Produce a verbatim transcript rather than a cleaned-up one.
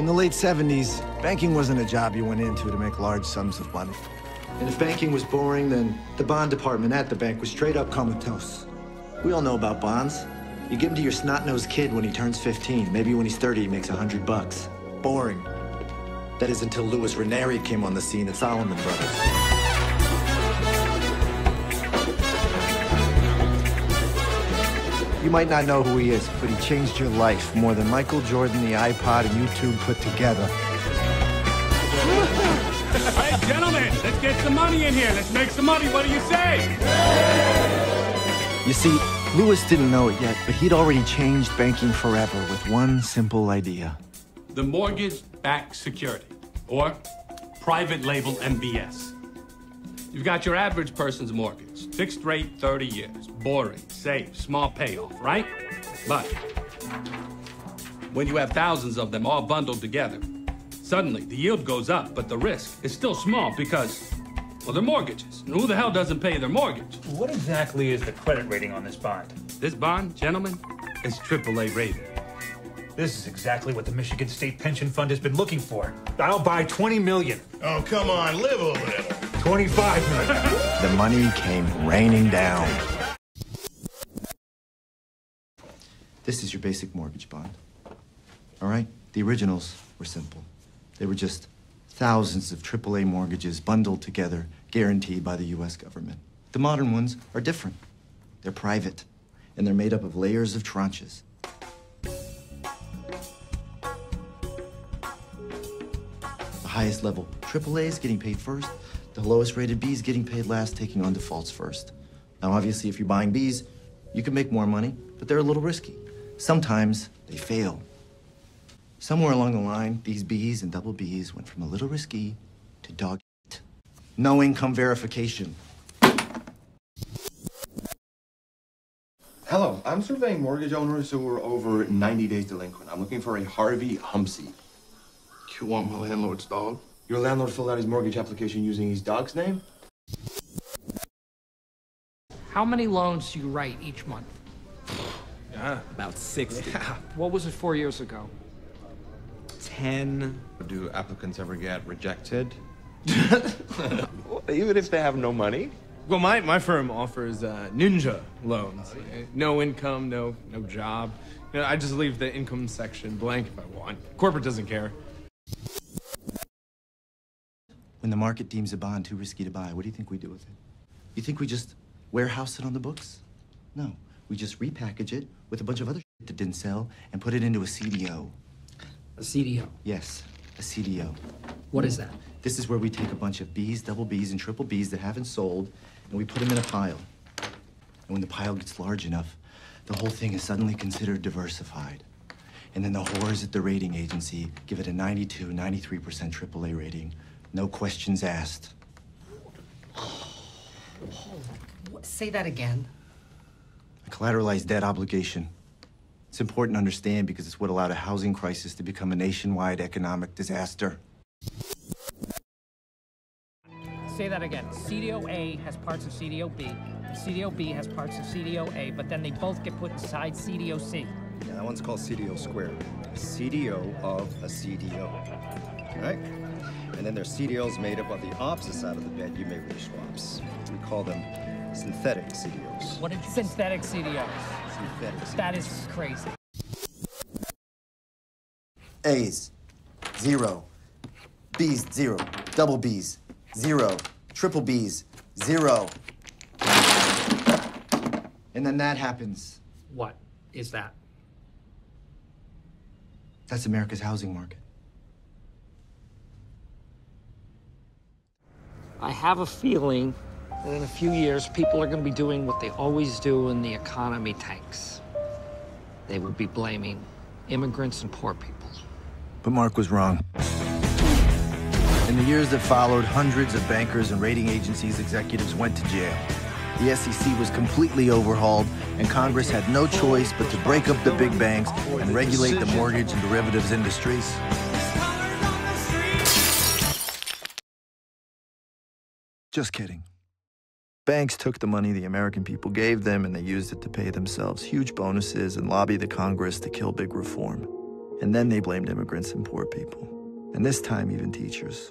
In the late seventies, banking wasn't a job you went into to make large sums of money. And if banking was boring, then the bond department at the bank was straight up comatose. We all know about bonds. You give them to your snot-nosed kid when he turns fifteen. Maybe when he's thirty, he makes a hundred bucks. Boring. That is until Lewis Ranieri came on the scene at Salomon Brothers. You might not know who he is, but he changed your life more than Michael Jordan, the iPod, and YouTube put together. Hey, gentlemen, let's get some money in here. Let's make some money. What do you say? You see, Lewis didn't know it yet, but he'd already changed banking forever with one simple idea. The mortgage-backed security, or private label M B S. You've got your average person's mortgage, fixed rate, thirty years, boring, safe, small payoff, right? But when you have thousands of them all bundled together, suddenly the yield goes up, but the risk is still small because, well, they're mortgages. And who the hell doesn't pay their mortgage? What exactly is the credit rating on this bond? This bond, gentlemen, is triple A rated. This is exactly what the Michigan State Pension Fund has been looking for. I'll buy twenty million. Oh, come on, live a little. twenty-five million. The money came raining down. This is your basic mortgage bond. All right? The originals were simple. They were just thousands of triple A mortgages bundled together, guaranteed by the U S government. The modern ones are different. They're private, and they're made up of layers of tranches. The highest level triple A is getting paid first. The lowest rated B's getting paid last, taking on defaults first. Now, obviously, if you're buying B's, you can make more money, but they're a little risky. Sometimes they fail. Somewhere along the line, these B's and double B's went from a little risky to dog shit. No income verification. Hello, I'm surveying mortgage owners who are over ninety days delinquent. I'm looking for a Harvey Humpsey. You want my landlord's dog? Your landlord filled out his mortgage application using his dog's name? How many loans do you write each month? Yeah. About sixty. Yeah. What was it four years ago? ten. Do applicants ever get rejected? Even if they have no money? Well, my, my firm offers uh, ninja loans. Oh, yeah. No income, no, no job. You know, I just leave the income section blank if I want. Corporate doesn't care. When the market deems a bond too risky to buy, what do you think we do with it? You think we just warehouse it on the books? No, we just repackage it with a bunch of other shit that didn't sell and put it into a C D O. A C D O? Yes, a C D O. What is that? This is where we take a bunch of B's, double B's, and triple B's that haven't sold, and we put them in a pile. And when the pile gets large enough, the whole thing is suddenly considered diversified. And then the whores at the rating agency give it a ninety-two, ninety-three percent triple A rating. No questions asked. Oh, what? Say that again. A collateralized debt obligation. It's important to understand because it's what allowed a housing crisis to become a nationwide economic disaster. Say that again. C D O A has parts of C D O B. C D O B has parts of C D O A, but then they both get put inside C D O C. Yeah, that one's called C D O squared. A C D O of a C D O. All right? And then there's C D Os made up of the opposite side of the bed you made with your swaps. We call them synthetic C D Os. What is synthetic C D Os? Synthetic C D Os. That is crazy. A's, zero. B's, zero. Double B's, zero. Triple B's, zero. And then that happens. What is that? That's America's housing market. I have a feeling that in a few years, people are going to be doing what they always do when the economy tanks. They will be blaming immigrants and poor people. But Mark was wrong. In the years that followed, hundreds of bankers and rating agencies executives went to jail. The S E C was completely overhauled, and Congress had no choice but to break up the big banks and regulate the mortgage and derivatives industries. Just kidding. Banks took the money the American people gave them and they used it to pay themselves huge bonuses and lobby the Congress to kill big reform. And then they blamed immigrants and poor people. And this time, even teachers.